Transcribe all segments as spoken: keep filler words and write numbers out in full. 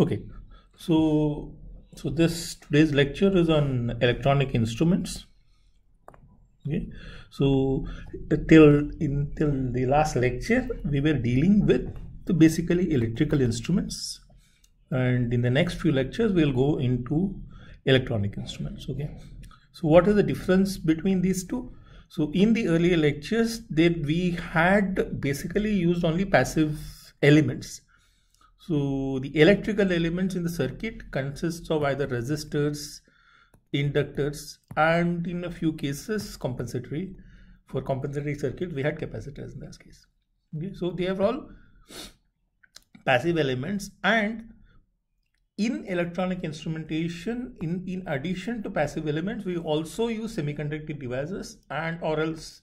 Okay, so so this today's lecture is on electronic instruments. Okay, so till in till the last lecture we were dealing with the basically electrical instruments, and in the next few lectures we'll go into electronic instruments. Okay, so what is the difference between these two? So in the earlier lectures that we had basically used only passive elements. So the electrical elements in the circuit consists of either resistors, inductors, and in a few cases compensatory. For compensatory circuit we had capacitors in this case. Okay, so they are all passive elements, and in electronic instrumentation, in, in addition to passive elements, we also use semiconductive devices, and or else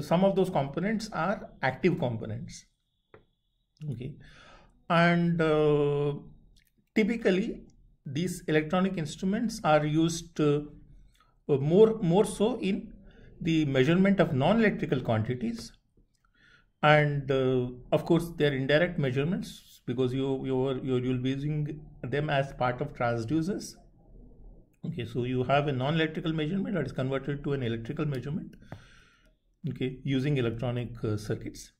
some of those components are active components. Okay, and uh, typically these electronic instruments are used uh, more, more so in the measurement of non-electrical quantities, and uh, of course they are indirect measurements, because you you're, you're, you'll be using them as part of transducers. Okay, so you have a non-electrical measurement that is converted to an electrical measurement, okay, using electronic uh, circuits.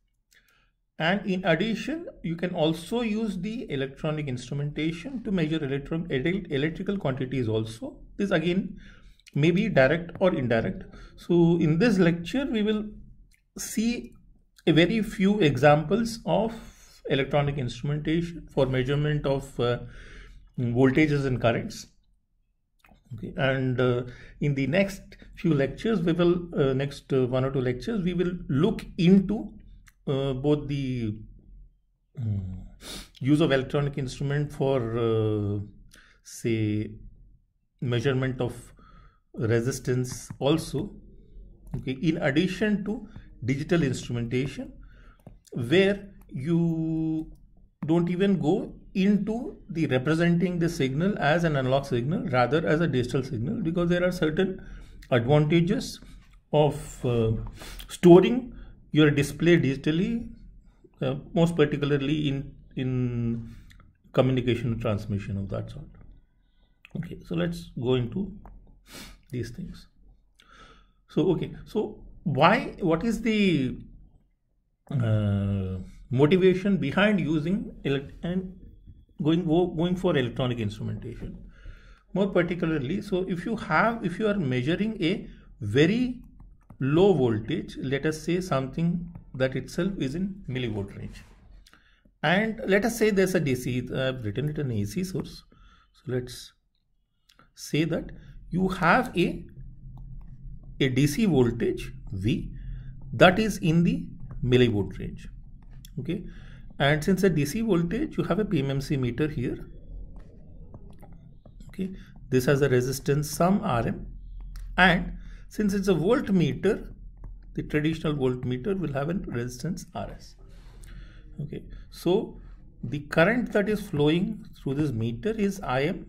And in addition, you can also use the electronic instrumentation to measure electron electrical quantities also. This again may be direct or indirect. So in this lecture, we will see a very few examples of electronic instrumentation for measurement of uh, voltages and currents. Okay, and uh, in the next few lectures we will uh, next uh, one or two lectures we will look into uh, both the um, use of electronic instrument for uh, say measurement of resistance also, okay, in addition to digital instrumentation, where you don't even go into the representing the signal as an analog signal, rather as a digital signal, because there are certain advantages of uh, storing your display digitally, uh, most particularly in in communication transmission of that sort. Okay, so let's go into these things. So okay, so why what is the uh, motivation behind using and going going for electronic instrumentation more particularly? So if you have if you are measuring a very low voltage, let us say something that itself is in millivolt range, and let us say there's a D C, I've written it an A C source, so let's say that you have a a D C voltage V that is in the millivolt range. Okay, and since a D C voltage, you have a P M M C meter here. Okay, this has a resistance some R M, and since it's a voltmeter, the traditional voltmeter will have a resistance R S. Okay, so the current that is flowing through this meter is I M,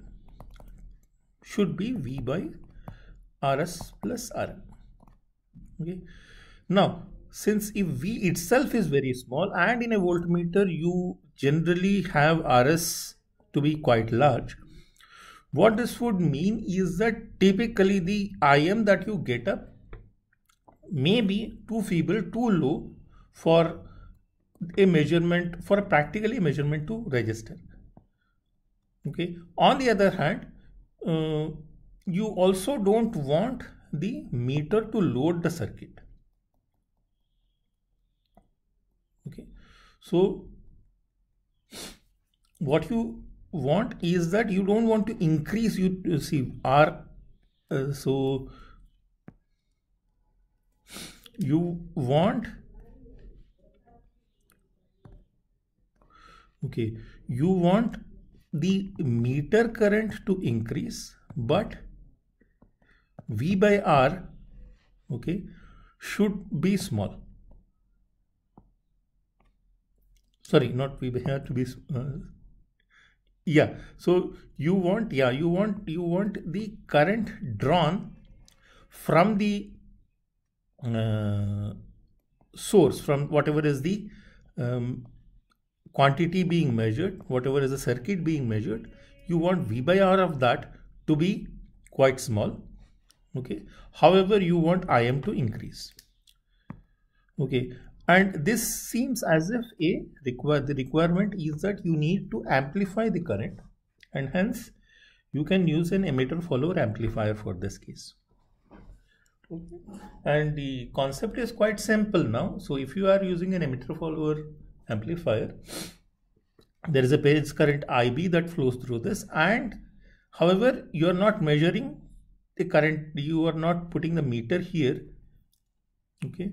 should be V by R S plus R M. Okay, now, since if V itself is very small, and in a voltmeter you generally have R S to be quite large, what this would mean is that typically the I M that you get up may be too feeble, too low for a measurement, for a practically measurement to register. Okay. On the other hand, uh, you also don't want the meter to load the circuit. Okay, so what you want is that you don't want to increase, you, you see R, uh, so you want, okay, you want the meter current to increase, but V by R, okay, should be small. Sorry, not we have to be, uh, yeah, so you want, yeah, you want, you want the current drawn from the uh, source, from whatever is the um, quantity being measured, whatever is the circuit being measured, you want V by R of that to be quite small. Okay. However, you want Im to increase. Okay. And this seems as if a require, the requirement is that you need to amplify the current, and hence you can use an emitter follower amplifier for this case. Okay. And the concept is quite simple now. So if you are using an emitter follower amplifier, there is a phase current I B that flows through this, and however you are not measuring the current, you are not putting the meter here. Okay.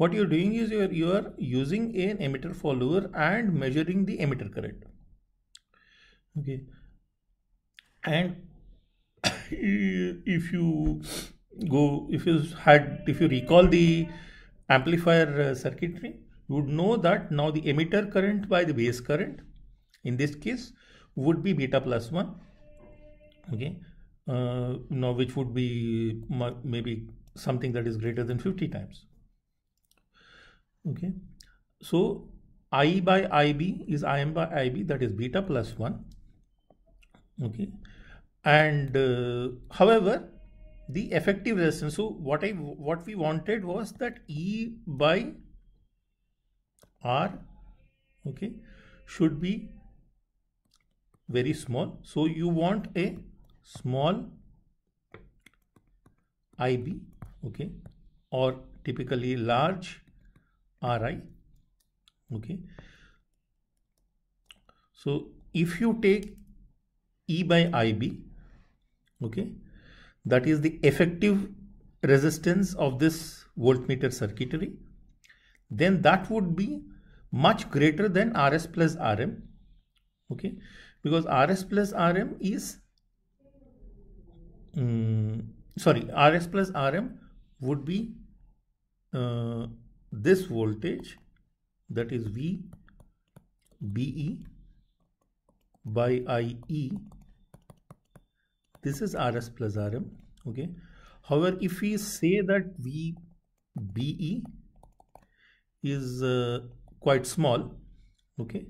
What you're doing is you're, you're using an emitter follower and measuring the emitter current. Okay. And if you go, if you had, if you recall the amplifier circuitry, you would know that now the emitter current by the base current in this case would be beta plus one. Okay. Uh, now which would be maybe something that is greater than fifty times. Okay, so I by I B is Im by I B, that is beta plus one. Okay, and uh, however the effective resistance, so what I what we wanted was that E by R, okay, should be very small. So you want a small I B, okay, or typically large R I. Okay, so if you take E by I B, okay, that is the effective resistance of this voltmeter circuitry, then that would be much greater than R S plus R M. Okay, because R S plus R M is um, sorry R S plus R M would be uh, this voltage, that is V B E by I E, this is R S plus R M. Okay, however, if we say that V B E is uh, quite small, okay,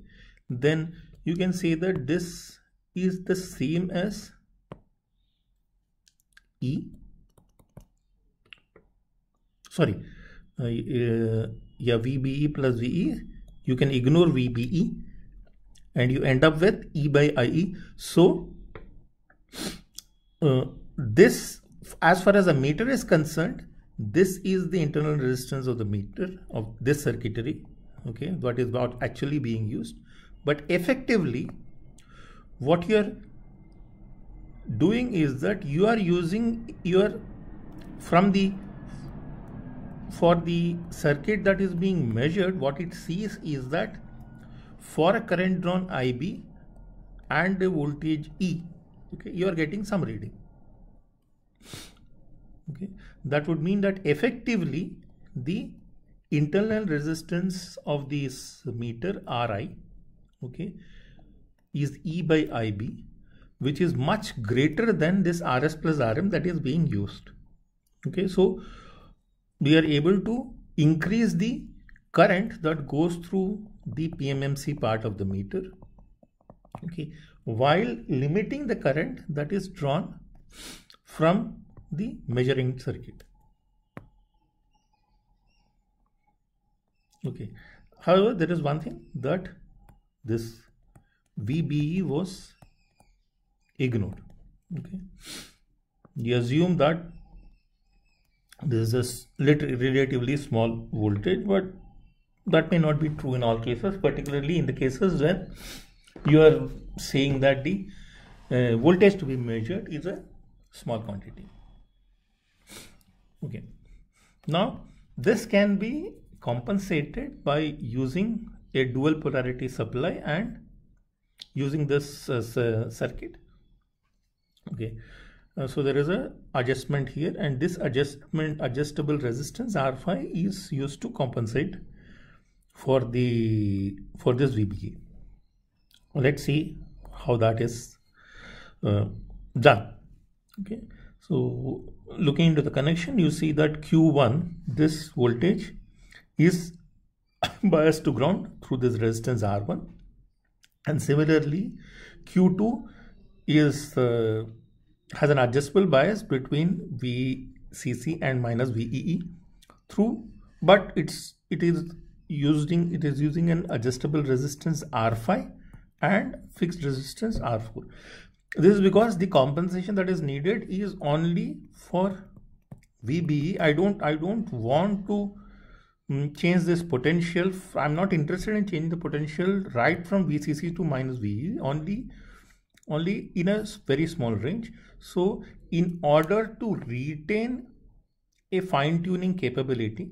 then you can say that this is the same as E, sorry, Uh, uh, yeah, V B E plus V E, you can ignore V B E and you end up with E by I E. So uh, this, as far as the meter is concerned, this is the internal resistance of the meter of this circuitry, okay, what is what actually being used. But effectively what you're doing is that you are using your from the for the circuit that is being measured, what it sees is that for a current drawn I B and a voltage E, okay, you are getting some reading. Okay, that would mean that effectively the internal resistance of this meter R I, okay, is E by I B, which is much greater than this R S plus R M that is being used. Okay, so we are able to increase the current that goes through the P M M C part of the meter, okay, while limiting the current that is drawn from the measuring circuit. Okay, however, there is one thing, that this V B E was ignored. Okay, we assume that this is a relatively small voltage, but that may not be true in all cases, particularly in the cases when you are saying that the uh, voltage to be measured is a small quantity. Okay, now this can be compensated by using a dual polarity supply and using this uh, circuit. Okay. Uh, so there is a adjustment here, and this adjustment adjustable resistance R phi is used to compensate for the for this V B E. Let's see how that is uh, done. Okay, so looking into the connection, you see that Q one, this voltage, is bias to ground through this resistance R one, and similarly Q two is uh, has an adjustable bias between V C C and minus V E E through, but it's it is using it is using an adjustable resistance R five and fixed resistance R four. This is because the compensation that is needed is only for V B E. I don't I don't want to change this potential. I'm not interested in changing the potential right from V C C to minus V E E, only only in a very small range. So in order to retain a fine tuning capability,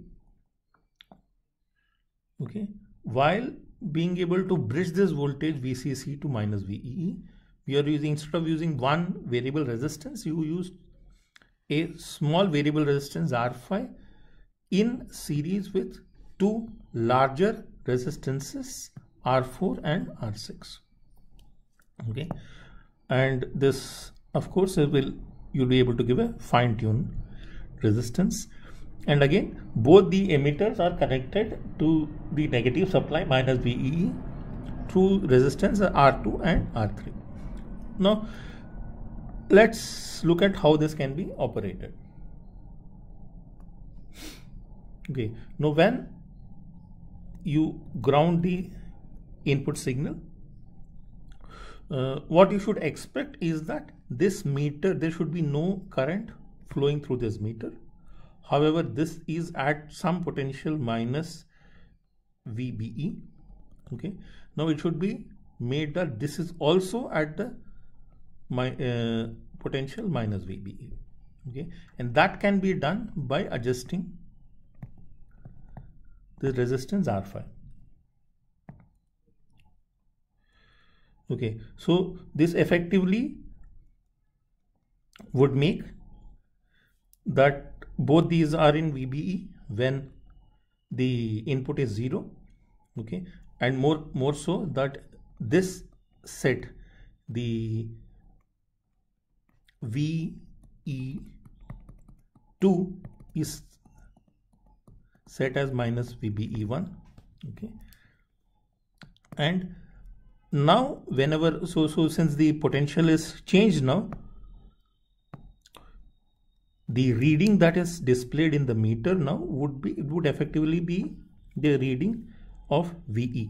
okay, while being able to bridge this voltage V C C to minus V E E, we are using, instead of using one variable resistance, you use a small variable resistance R five in series with two larger resistances R four and R six. Okay, and this of course it will, you'll be able to give a fine-tuned resistance. And again, both the emitters are connected to the negative supply minus V E E through resistance R two and R three. Now let's look at how this can be operated. Okay, now when you ground the input signal, uh, what you should expect is that this meter, there should be no current flowing through this meter. However, this is at some potential minus V B E. Okay, now it should be made that this is also at the my uh, potential minus V B E. Okay, and that can be done by adjusting the resistance R five. Okay, so this effectively would make that both these are in V B E when the input is zero. Okay, and more more so that this set, the V E two is set as minus V B E one. Okay, and now whenever, so so since the potential is changed, now the reading that is displayed in the meter now would be, it would effectively be the reading of V E.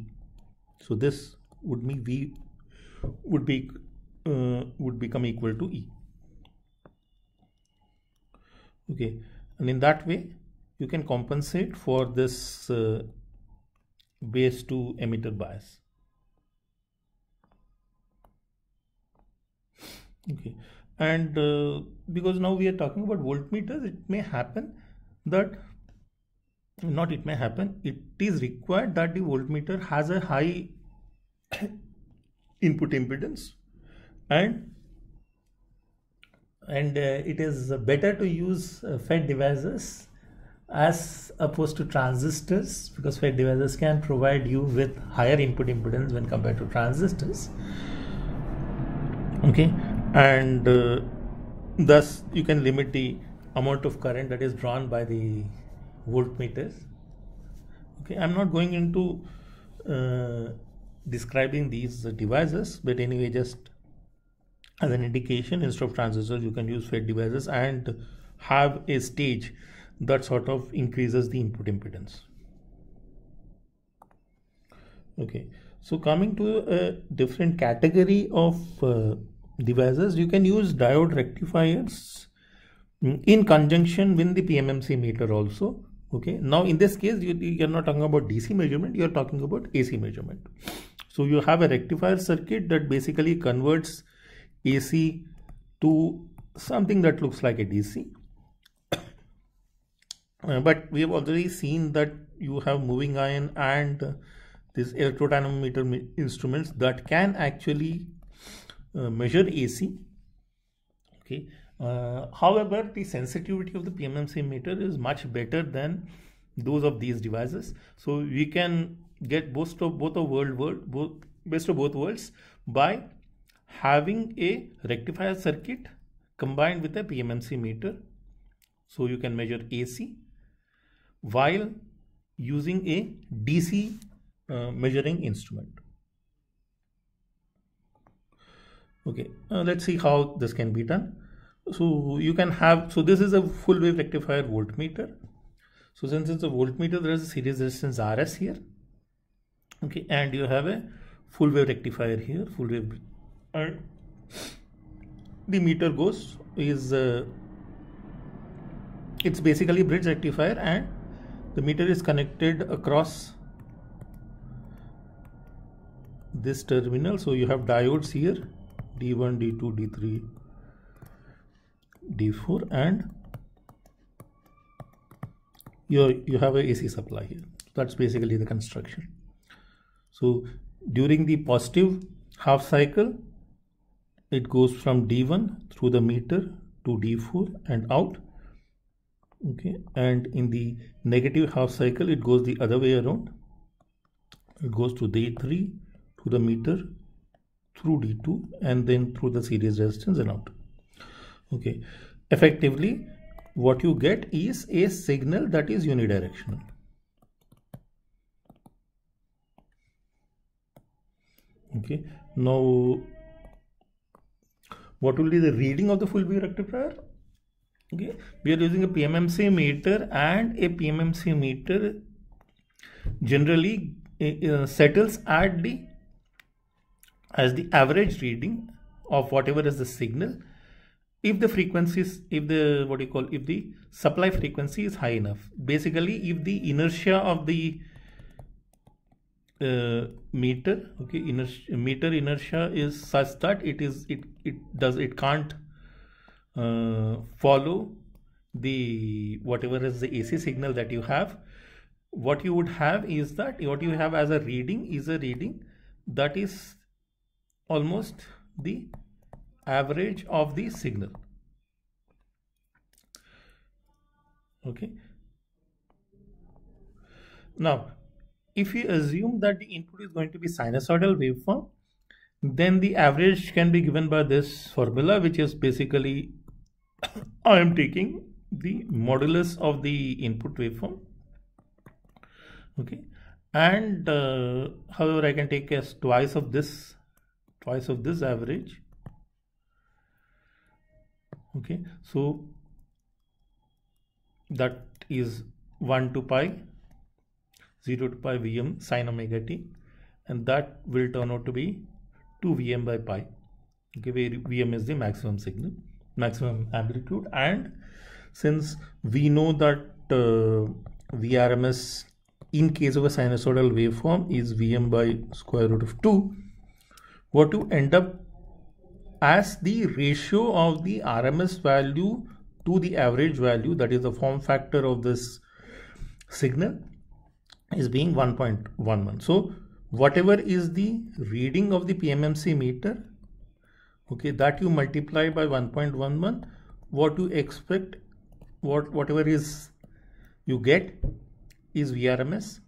So this would be V would be uh, would become equal to E. Okay, and in that way you can compensate for this uh, base to emitter bias. Okay, and uh, because now we are talking about voltmeters, it may happen that not it may happen it is required that the voltmeter has a high input impedance, and and uh, it is better to use uh, F E T devices as opposed to transistors, because F E T devices can provide you with higher input impedance when compared to transistors. Okay, and uh, thus you can limit the amount of current that is drawn by the voltmeters. Okay, I'm not going into uh, describing these devices, but anyway, just as an indication, instead of transistors you can use F E T devices and have a stage that sort of increases the input impedance. Okay, so coming to a different category of uh, devices, you can use diode rectifiers in conjunction with the P M M C meter also. Okay, now in this case you, you are not talking about D C measurement, you are talking about A C measurement. So you have a rectifier circuit that basically converts A C to something that looks like a D C. Uh, but we have already seen that you have moving iron and uh, these electrothermometer instruments that can actually Uh, measure A C. Okay, uh, however, the sensitivity of the P M M C meter is much better than those of these devices, so we can get both of both of world world both best of both worlds by having a rectifier circuit combined with a P M M C meter, so you can measure A C while using a D C uh, measuring instrument. Okay, uh, let's see how this can be done. So you can have, so this is a full wave rectifier voltmeter. So since it's a voltmeter, there is a series resistance R S here. Okay, and you have a full wave rectifier here, full wave, and the meter goes is uh, it's basically bridge rectifier, and the meter is connected across this terminal. So you have diodes here, D one, D two, D three, D four, and you you have a A C supply here. That's basically the construction. So during the positive half cycle, it goes from D one through the meter to D four and out. Okay, and in the negative half cycle, it goes the other way around. It goes to D three to the meter, through D two, and then through the series resistance and out. Okay, effectively what you get is a signal that is unidirectional. Okay, now what will be the reading of the full wave rectifier? Okay, we are using a P M M C meter, and a P M M C meter generally uh, settles at the as the average reading of whatever is the signal, if the frequencies, if the what you call, if the supply frequency is high enough. Basically, if the inertia of the uh, meter, okay, inertia, meter inertia is such that it is it it does it can't uh, follow the whatever is the A C signal that you have. What you would have is that what you have as a reading is a reading that is almost the average of the signal. Okay, now if you assume that the input is going to be sinusoidal waveform, then the average can be given by this formula, which is basically I am taking the modulus of the input waveform. Okay, and uh, however I can take as twice of this twice of this average. Okay, so that is one to pi, zero to pi Vm sin omega t, and that will turn out to be two Vm by pi. Okay, where Vm is the maximum signal, maximum amplitude, and since we know that uh, Vrms in case of a sinusoidal waveform is Vm by square root of two, what you end up as the ratio of the R M S value to the average value, that is the form factor of this signal, is being one point one one. So whatever is the reading of the P M M C meter, okay, that you multiply by one point one one, what you expect, what whatever is you get is V R M S.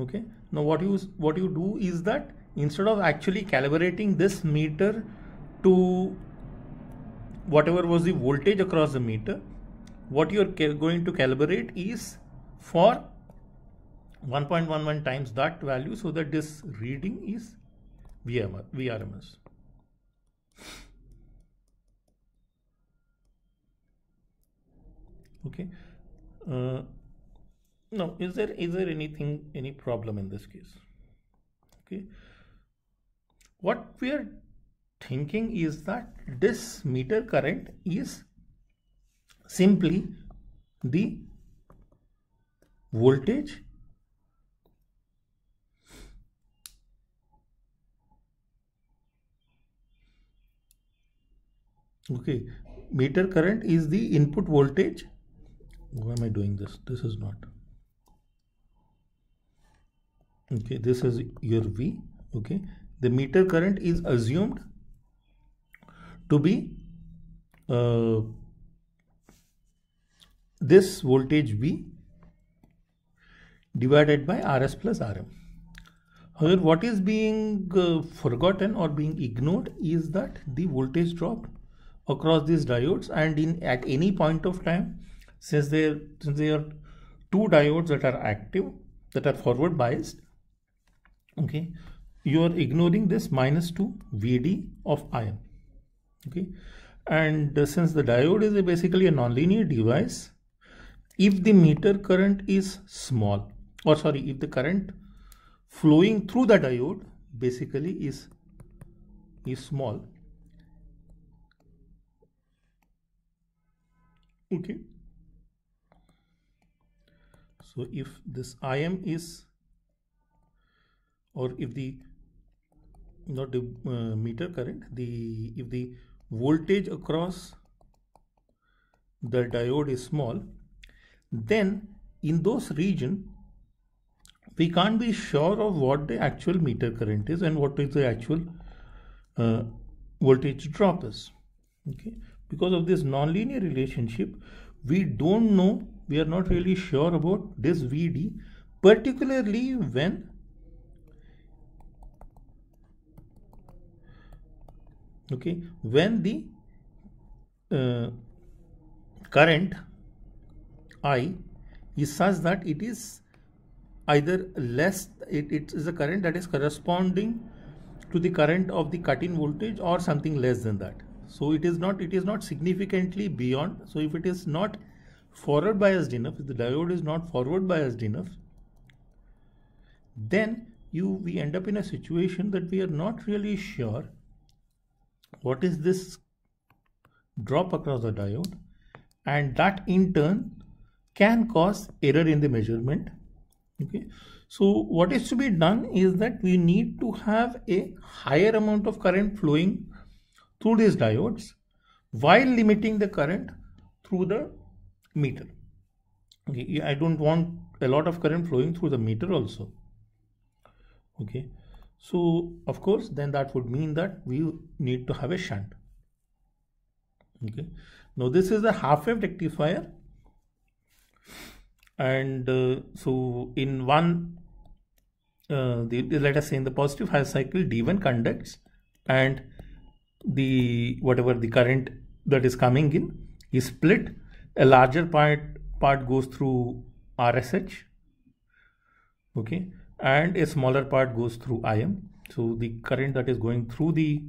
Okay, now what you what you do is that instead of actually calibrating this meter to whatever was the voltage across the meter, what you are going to calibrate is for one point one one times that value, so that this reading is V R M S. Okay. Uh, now, is there is there anything any problem in this case? Okay. What we are thinking is that this meter current is simply the voltage okay meter current is the input voltage. Why am I doing this? This is not okay this is your V. Okay, the meter current is assumed to be uh, this voltage V divided by R S plus R M. However, what is being uh, forgotten or being ignored is that the voltage drop across these diodes, and in at any point of time, since there since there are two diodes that are active, that are forward biased, okay, you are ignoring this minus two V D of ion, okay. And uh, since the diode is a basically a nonlinear device, if the meter current is small, or sorry, if the current flowing through the diode basically is is small, okay. So if this I M is, or if the not the uh, meter current, the if the voltage across the diode is small, then in those region we can't be sure of what the actual meter current is and what is the actual uh, voltage drop is, okay. Because of this nonlinear relationship, we don't know, we are not really sure about this V D, particularly when okay when the uh, current I is such that it is either less, it, it is a current that is corresponding to the current of the cut-in voltage or something less than that. So it is not, it is not significantly beyond. So if it is not forward biased enough, if the diode is not forward biased enough, then you we end up in a situation that we are not really sure what is this drop across the diode, and that in turn can cause error in the measurement, okay. So what is to be done is that we need to have a higher amount of current flowing through these diodes while limiting the current through the meter, okay. I don't want a lot of current flowing through the meter also, okay. So of course then that would mean that we need to have a shunt, okay. Now this is a half wave rectifier, and uh, so in one uh, the, let us say in the positive half cycle D one conducts, and the whatever the current that is coming in is split, a larger part part goes through R S H, okay, and a smaller part goes through I M. So the current that is going through the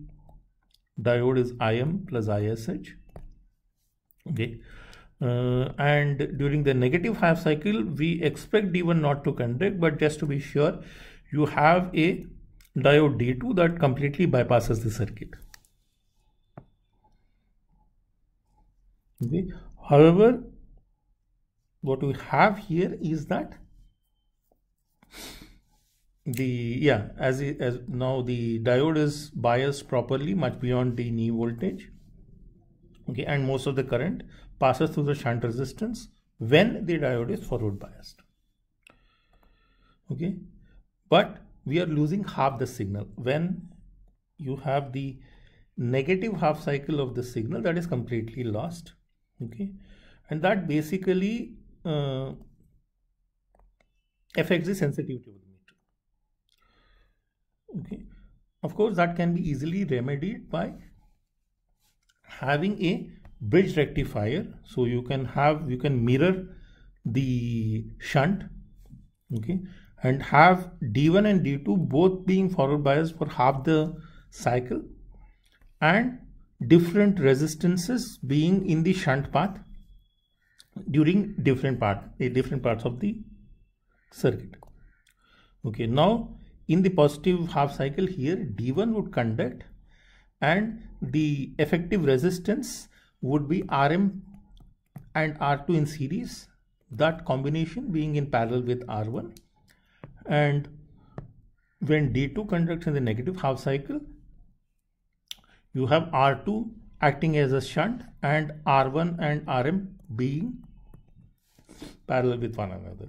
diode is I M plus I S H, okay. Uh, and during the negative half cycle we expect D one not to conduct, but just to be sure you have a diode D two that completely bypasses the circuit, okay. However, what we have here is that the yeah as as now the diode is biased properly much beyond the knee voltage, okay, and most of the current passes through the shunt resistance when the diode is forward biased, okay. But we are losing half the signal when you have the negative half cycle of the signal that is completely lost, okay, and that basically uh, affects the sensitivity of the meter, okay. Of course that can be easily remedied by having a bridge rectifier, so you can have you can mirror the shunt, okay, and have D one and D two both being forward biased for half the cycle and different resistances being in the shunt path during different part a different parts of the circuit, okay. Now in the positive half cycle here D one would conduct, and the effective resistance would be R M and R two in series, that combination being in parallel with R one, and when D two conducts in the negative half cycle you have R two acting as a shunt and R one and R M being parallel with one another,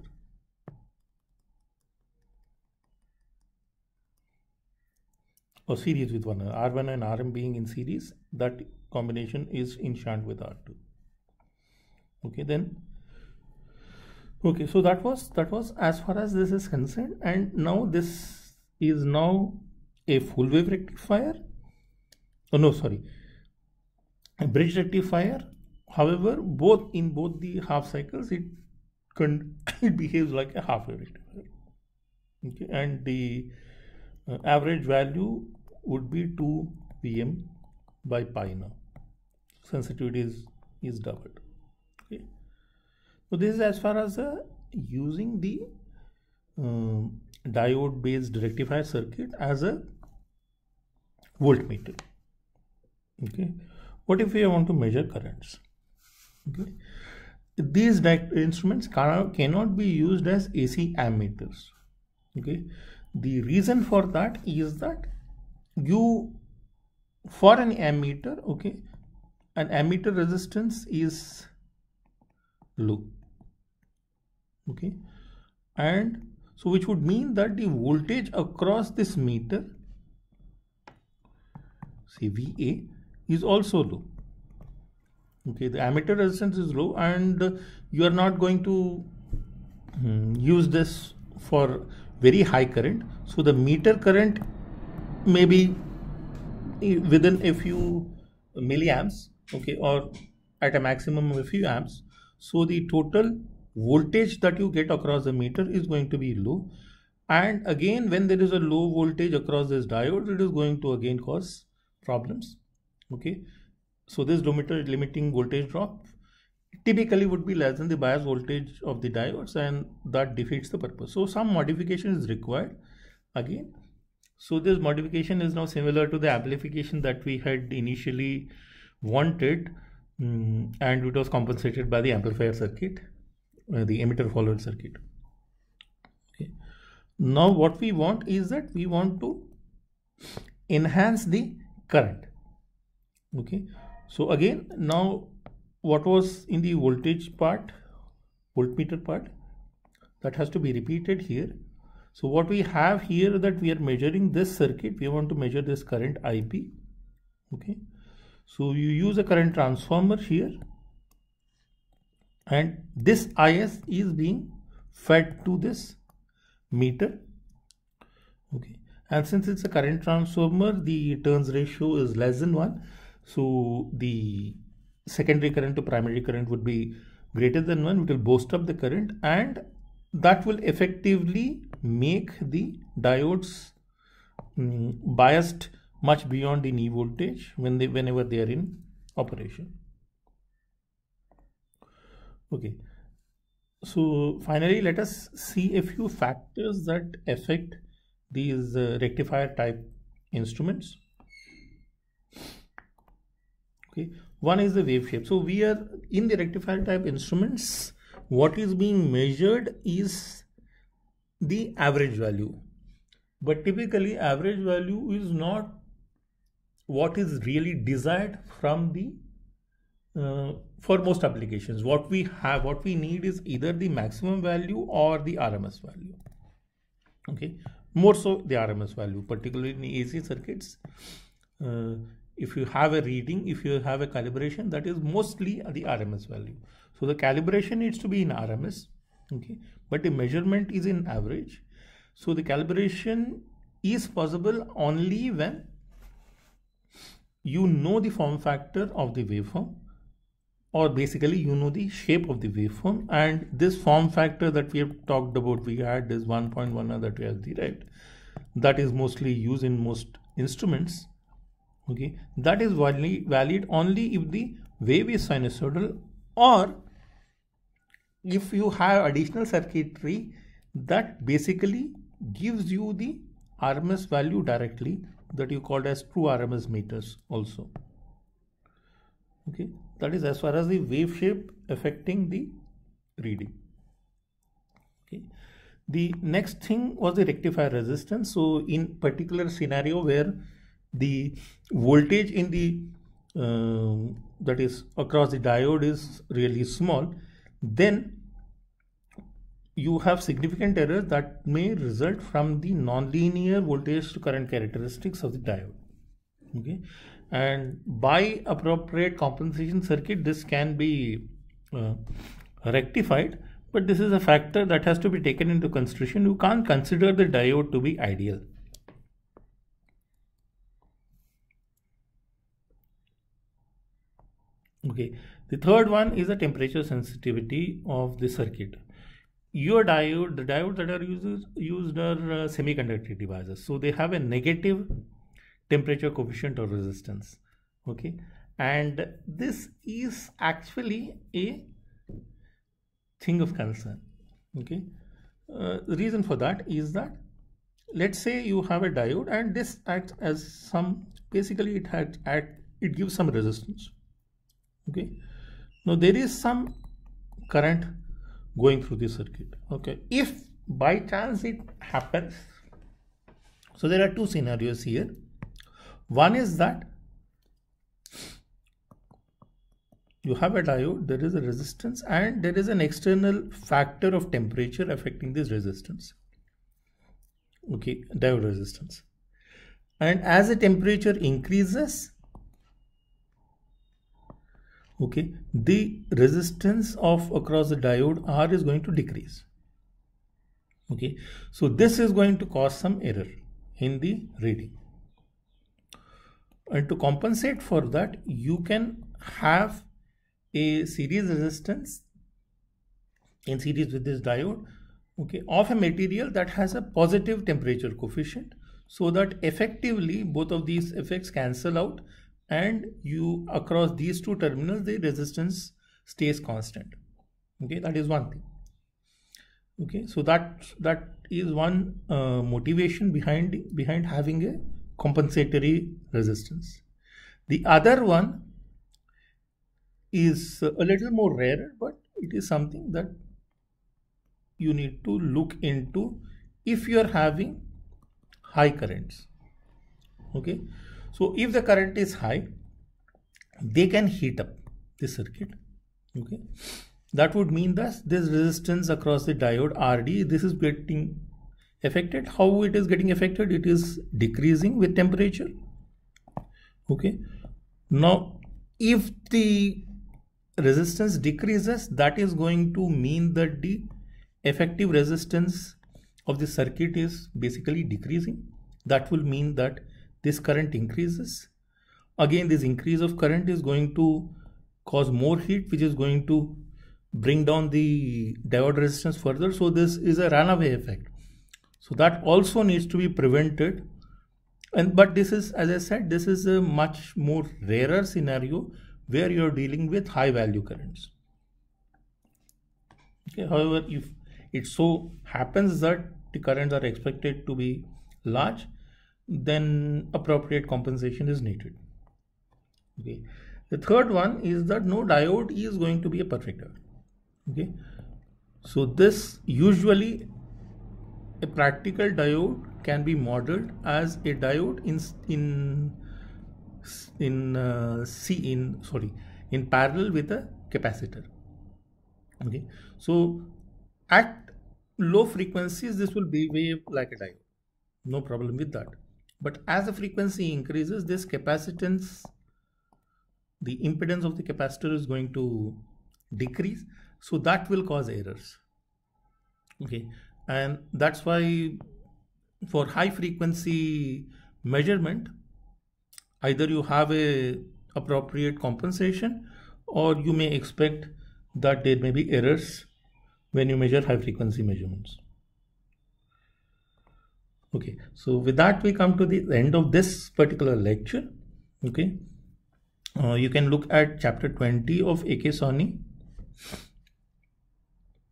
or series with one another, R one and R M being in series, that combination is in shunt with R two, okay. Then okay, so that was that was as far as this is concerned, and now this is now a full wave rectifier, oh no sorry a bridge rectifier. However, both in both the half cycles it can it behaves like a half wave rectifier. okay, and the uh, average value would be two P M by pi. Now sensitivity is is doubled. Okay, so this is as far as uh, using the uh, diode based rectifier circuit as a voltmeter. Okay, what if we want to measure currents? Okay, these instruments cannot be used as A C ammeters. Okay, the reason for that is that you for an ammeter, okay, an ammeter resistance is low. Okay, and so which would mean that the voltage across this meter, say V A, is also low. Okay, the ammeter resistance is low, and you are not going to um, use this for very high current. So the meter current may be within a few milliamps, okay, or at a maximum of a few amps. So the total voltage that you get across the meter is going to be low, and again when there is a low voltage across this diode, it is going to again cause problems. Okay, so this Dometer limiting voltage drop typically would be less than the bias voltage of the diodes, and that defeats the purpose. So some modification is required again. So this modification is now similar to the amplification that we had initially wanted, um, and it was compensated by the amplifier circuit, uh, the emitter follower circuit. Okay. Now what we want is that we want to enhance the current. Okay, so again now what was in the voltage part, voltmeter part, that has to be repeated here. So what we have here, that we are measuring this circuit, we want to measure this current I P. Okay, so you use a current transformer here, and this I S is being fed to this meter. Okay, and since it's a current transformer, the turns ratio is less than one. So the secondary current to primary current would be greater than one, which will boost up the current, and that will effectively make the diodes um, biased much beyond the knee voltage when they whenever they are in operation. Okay, so finally let us see a few factors that affect these uh, rectifier type instruments. Okay, one is the wave shape. So we are in the rectifier type instruments, what is being measured is the average value, but typically average value is not what is really desired from the uh, for most applications. What we have, what we need is either the maximum value or the R M S value. Okay, more so the R M S value, particularly in A C circuits. Uh, if you have a reading, if you have a calibration, that is mostly the R M S value. So the calibration needs to be in R M S, okay, but the measurement is in average. So the calibration is possible only when you know the form factor of the waveform, or basically you know the shape of the waveform, and this form factor that we have talked about, we had this one point one that we have derived, that is mostly used in most instruments. Okay, that is only valid only if the wave is sinusoidal, or if you have additional circuitry that basically gives you the R M S value directly, that you called as true R M S meters also. Okay, that is as far as the wave shape affecting the reading. Okay, the next thing was the rectifier resistance. So in particular scenario where the voltage in the uh, that is across the diode is really small, then you have significant errors that may result from the nonlinear voltage to current characteristics of the diode. Okay, and by appropriate compensation circuit this can be uh, rectified, but this is a factor that has to be taken into consideration. You can't consider the diode to be ideal. Okay, the third one is the temperature sensitivity of the circuit. your diode, the diodes that are used, used are uh, semiconductor devices. So they have a negative temperature coefficient or resistance. Okay. And this is actually a thing of concern. Okay. Uh, the reason for that is that, let's say you have a diode and this acts as some, basically it had act, it gives some resistance. Okay. Now there is some current going through the circuit. Okay. If by chance it happens, so there are two scenarios here. One is that you have a diode, there is a resistance, and there is an external factor of temperature affecting this resistance. Okay, diode resistance. And as the temperature increases, okay, the resistance of across the diode R is going to decrease. Okay, so this is going to cause some error in the reading. And to compensate for that, you can have a series resistance in series with this diode, okay, of a material that has a positive temperature coefficient, so that effectively both of these effects cancel out and you across these two terminals the resistance stays constant. Okay, that is one thing. Okay, so that that is one uh, motivation behind behind having a compensatory resistance. The other one is a little more rare, but it is something that you need to look into if you are having high currents. Okay, so if the current is high, they can heat up the circuit. Okay, that would mean that this resistance across the diode R D, this is getting affected. How it is getting affected? It is decreasing with temperature. Okay, now if the resistance decreases, that is going to mean that the effective resistance of the circuit is basically decreasing. That will mean that this current increases. Again, this increase of current is going to cause more heat, which is going to bring down the diode resistance further. So this is a runaway effect. So that also needs to be prevented. And but this is, as I said, this is a much more rarer scenario where you are dealing with high value currents. Okay, however, if it so happens that the currents are expected to be large, then appropriate compensation is needed. Okay, the third one is that no diode is going to be a perfect diode. Okay, so this usually a practical diode can be modeled as a diode in in in uh, C in sorry in parallel with a capacitor. Okay, so at low frequencies this will behave like a diode, no problem with that. But as the frequency increases, this capacitance, the impedance of the capacitor is going to decrease, so that will cause errors. Okay, and that's why for high frequency measurement, either you have a appropriate compensation or you may expect that there may be errors when you measure high frequency measurements. Okay, so with that we come to the end of this particular lecture. Okay, uh, you can look at chapter twenty of A K. Soni.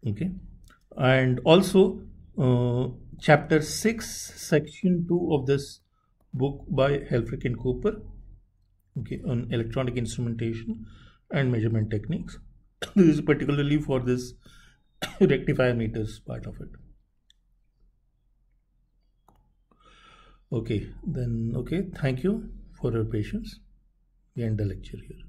Okay, and also uh, chapter six, section two of this book by Helfrich and Cooper, okay, on electronic instrumentation and measurement techniques. This is particularly for this rectifier meters part of it. Okay, then okay, thank you for your patience. We end the lecture here.